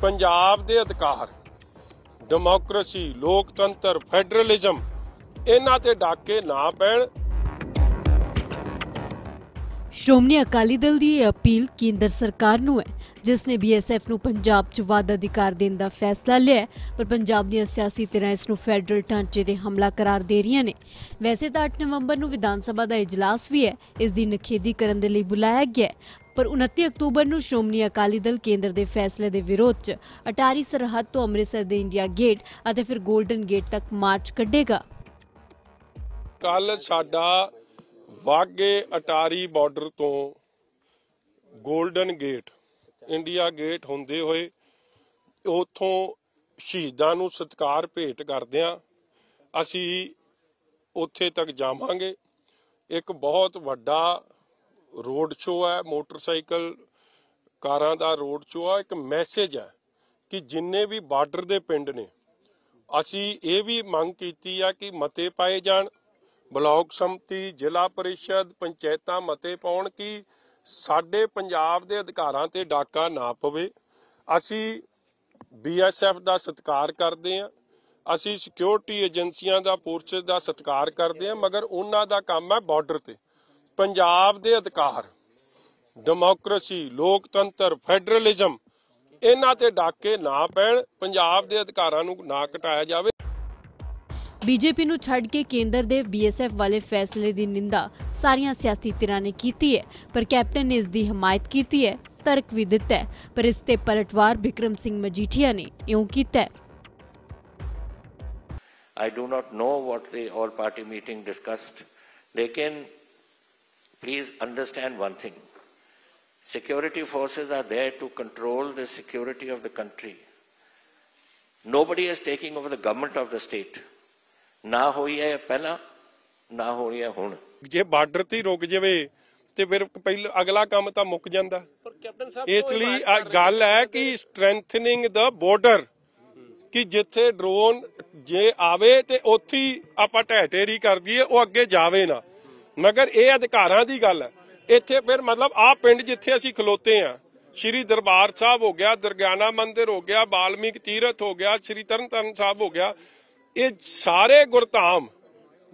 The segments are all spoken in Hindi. पंजाब के अधिकार, डेमोक्रेसी, लोकतंत्र, फेडरलिज्म इन्हां ते डाके ना पैण। श्रोमणी अकाली दल की यह अपील केंद्र सरकार नूं है जिसने BSF नूं पंजाब च वाद अधिकार देने का फैसला लिया है, पर पंजाब दी सियासी धिरां इस नूं फैडरल ढांचे ते हमला करार दे रही ने। वैसे तो 8 नवंबर नूं विधानसभा का इजलास भी है, इसकी निखेधी करने के लिए बुलाया गया है, पर 29 अक्तूबर नूं श्रोमणी अकाली दल केंद्र के फैसले के विरोध च अटारी सरहद तो अमृतसर के इंडिया गेट और फिर गोल्डन गेट तक मार्च कढ़ेगा। कल साडा वाघे अटारी बॉर्डर तो गोल्डन गेट इंडिया गेट होंदे हुए उतों शहीदां नूं सत्कार भेंट करदे आं। असी उत्थे तक जावांगे। एक बहुत वड्डा रोड शो है, मोटरसाइकिल कारां दा रोड शो है। एक मैसेज है कि जिन्ने भी बार्डर दे पिंड ने असी ये भी मंग कीती है कि मते पाए जाण, ब्लॉक संमति, जिला परिषद, पंचायतां मते पाउण कि साडे पंजाब दे अधिकारां ते डाका ना पवे। असी BSF दा सत्कार करदे हां, असी सिक्योरिटी एजेंसियां दा फोर्सेस दा सत्कार करदे हां, मगर उन्हां दा काम है बार्डर ते पंजाब दे अधिकार, डेमोक्रेसी, लोकतंत्र, फेडरलिज्म इन्हां ते डाके ना पैण, पंजाब दे अधिकारां नूं ना घटाया जावे। बीजेपी नूं छड्ड के केंद्र दे BSF वाले फैसले की निंदा सारियां सियासी धिरां ने की है, पर कैप्टन ने इसकी हमायत की है, तर्क भी दिता है, पर इसते पलटवार बिक्रम सिंह मजीठिया ने इउं कीता है। I do not know what the all party meeting discussed, लेकिन please understand one thing, security forces are there to control the security of the country. Nobody is taking over the government of the state. ना होई है पहला, ना होई है हुण। जे बार्डर ते रुक जावे ते फिर पहला अगला काम तां मुक जांदा। इसलई गल है कि स्ट्रेंथनिंग द बॉर्डर कि जिथे ड्रोन जे आवे ते उत्थे आपां ढेरी कर दईए, वो अगे जावे ना। मगर ये अधिकारां दी गल है। इत्थे फिर मतलब आ पिंड जिथे असीं खलोते हां, श्री दरबार साहब हो गया, दरगियाना मंदिर हो गया, बाल्मीक तीरथ हो गया, श्री तरन तारण साहब हो गया, ये सारे गुरधाम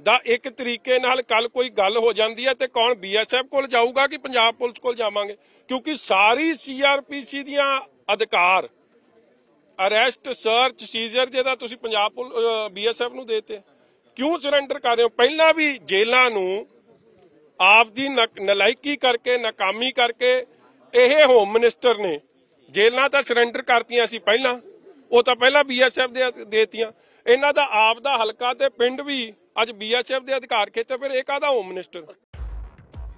दा एक तरीके नाल कल कोई गल हो जाती है तो कौन BSF कोल जाऊगा कि पंजाब पुलिस कोल जावांगे, क्योंकि सारी CRPC दियां अधिकार अरेस्ट, सर्च, सीजर जिहदा तुसीं पंजाब पुलिस BSF नूं देते, क्यों सरेंडर कर रहे हो? पहला भी जेलां नूं आप दी नलायकी करके, नाकामी करके यह होम मिनिस्टर ने जेलां तां सरेंडर करतीआं सी पहला, वो तां पहला BSF दे देतीआं। इन्हां दा आप दा हलका ते पिंड भी अज BSF दे अधिकार खेते, फिर एक आदा होम मिनिस्टर।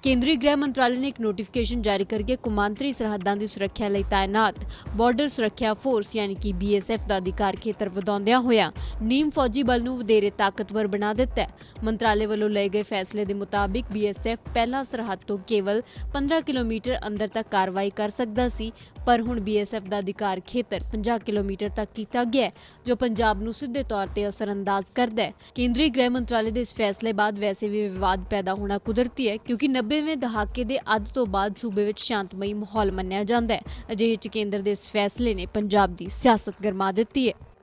केंद्रीय गृह मंत्रालय ने एक नोटिफिकेशन जारी करके कौमांतरी सरहदां दी सुरक्षा लई तैनात बॉर्डर सुरक्षा फोर्स यानी कि BSF दा अधिकार खेतर वधाउंदियां होइयां नीम फौजी बल नूं वधेरे ताकतवर बना दित्ता है। मंत्रालय वल्लों लए गए फैसले दे मुताबिक BSF पहला सरहद तो केवल 15 किलोमीटर अंदर तक कार्रवाई कर सकदा सी, पर हुण BSF दा अधिकार खेतर 50 किलोमीटर तक कीता गया है, जो पंजाब नूं सिद्धे तौर ते असरअंदाज करदा है। केंद्रीय गृह मंत्रालय दे इस फैसले बाद वैसे भी विवाद पैदा होना कुदरती है, क्योंकि 90वें दहाके दे अद तो बाद सूबे विच शांतमई माहौल मन्निया जांदा है। अजिहे च केंद्र दे इस फैसले ने पंजाब दी सियासत गरमा दित्ती है।